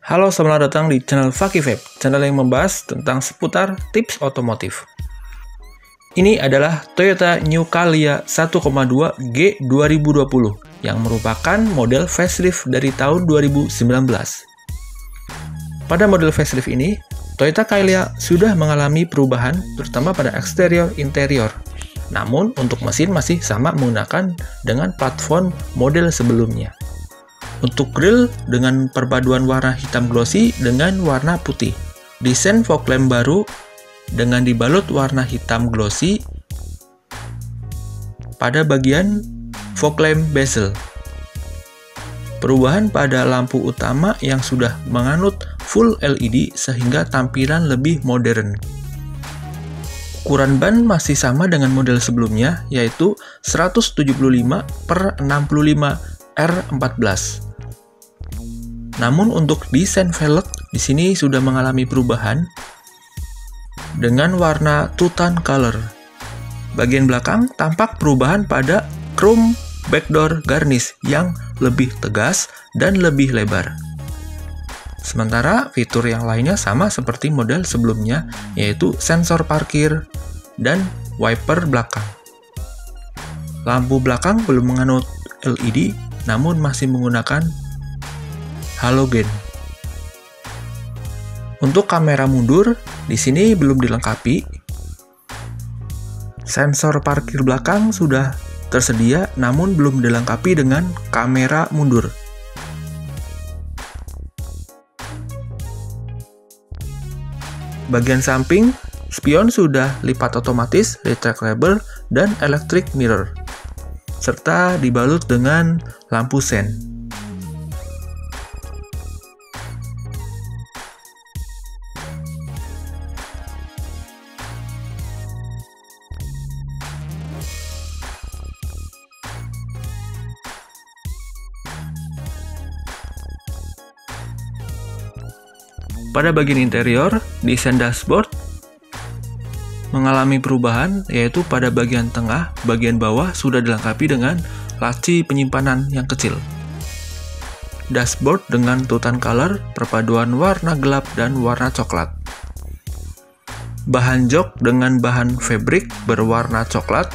Halo, selamat datang di channel Faqihfeb, channel yang membahas tentang seputar tips otomotif. Ini adalah Toyota New Calya 1,2G 2020 yang merupakan model facelift dari tahun 2019. Pada model facelift ini, Toyota Calya sudah mengalami perubahan terutama pada eksterior-interior. Namun, untuk mesin masih sama menggunakan dengan platform model sebelumnya. Untuk grill dengan perpaduan warna hitam glossy dengan warna putih. Desain fog lamp baru dengan dibalut warna hitam glossy pada bagian fog lamp bezel. Perubahan pada lampu utama yang sudah menganut full LED sehingga tampilan lebih modern. Ukuran ban masih sama dengan model sebelumnya, yaitu 175/65R14. Namun untuk desain velg di sini sudah mengalami perubahan dengan warna Tutan Color. Bagian belakang tampak perubahan pada chrome backdoor garnish yang lebih tegas dan lebih lebar. Sementara fitur yang lainnya sama seperti model sebelumnya, yaitu sensor parkir dan wiper belakang. Lampu belakang belum menganut LED namun masih menggunakan halogen. Untuk kamera mundur, di sini belum dilengkapi. Sensor parkir belakang sudah tersedia, namun belum dilengkapi dengan kamera mundur. Bagian samping, spion sudah lipat otomatis, retractable, dan electric mirror, serta dibalut dengan lampu sen. Pada bagian interior, desain dashboard mengalami perubahan, yaitu pada bagian tengah, bagian bawah sudah dilengkapi dengan laci penyimpanan yang kecil. Dashboard dengan Tutan Color, perpaduan warna gelap dan warna coklat. Bahan jok dengan bahan fabric berwarna coklat.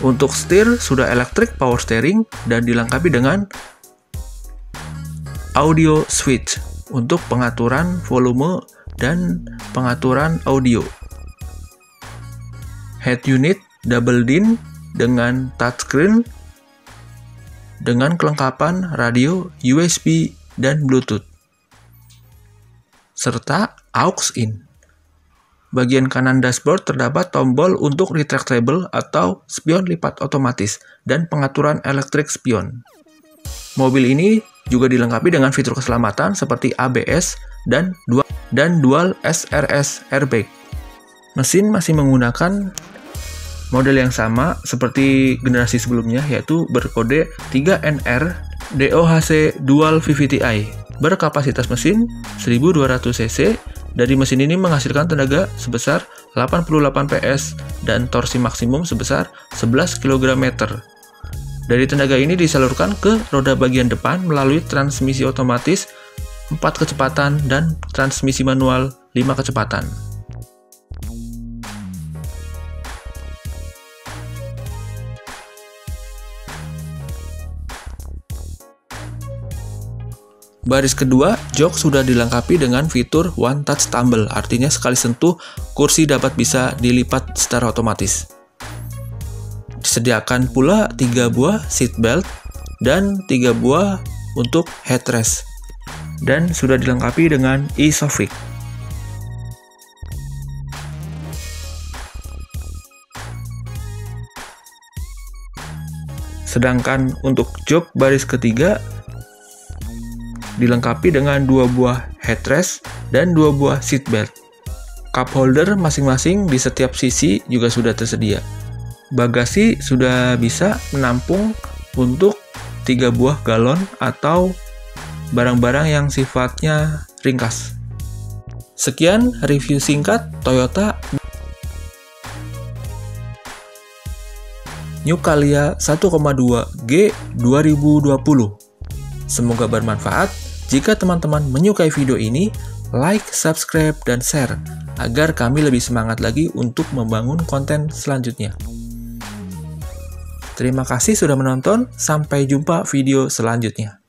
Untuk setir sudah electric power steering dan dilengkapi dengan audio switch untuk pengaturan volume dan pengaturan audio. Head unit double din dengan touchscreen dengan kelengkapan radio USB dan Bluetooth serta aux in. Bagian kanan dashboard terdapat tombol untuk retractable atau spion lipat otomatis dan pengaturan elektrik spion. Mobil ini juga dilengkapi dengan fitur keselamatan seperti ABS dan dual SRS airbag. Mesin masih menggunakan model yang sama seperti generasi sebelumnya, yaitu berkode 3NR DOHC Dual VVTi, berkapasitas mesin 1200 cc. Dari mesin ini menghasilkan tenaga sebesar 88 PS dan torsi maksimum sebesar 11 kg. Dari tenaga ini disalurkan ke roda bagian depan melalui transmisi otomatis 4 kecepatan dan transmisi manual 5 kecepatan. Baris kedua, jok sudah dilengkapi dengan fitur One Touch Tumble, artinya sekali sentuh, kursi dapat bisa dilipat secara otomatis. Disediakan pula 3 buah seat belt dan 3 buah untuk headrest. Dan sudah dilengkapi dengan ISOFIX. Sedangkan untuk jok baris ketiga, dilengkapi dengan 2 buah headrest dan 2 buah seatbelt. Cup holder masing-masing di setiap sisi juga sudah tersedia. Bagasi sudah bisa menampung untuk 3 buah galon atau barang-barang yang sifatnya ringkas. Sekian review singkat Toyota New Calya 1,2G 2020. Semoga bermanfaat. Jika teman-teman menyukai video ini, like, subscribe, dan share agar kami lebih semangat lagi untuk membangun konten selanjutnya. Terima kasih sudah menonton, sampai jumpa video selanjutnya.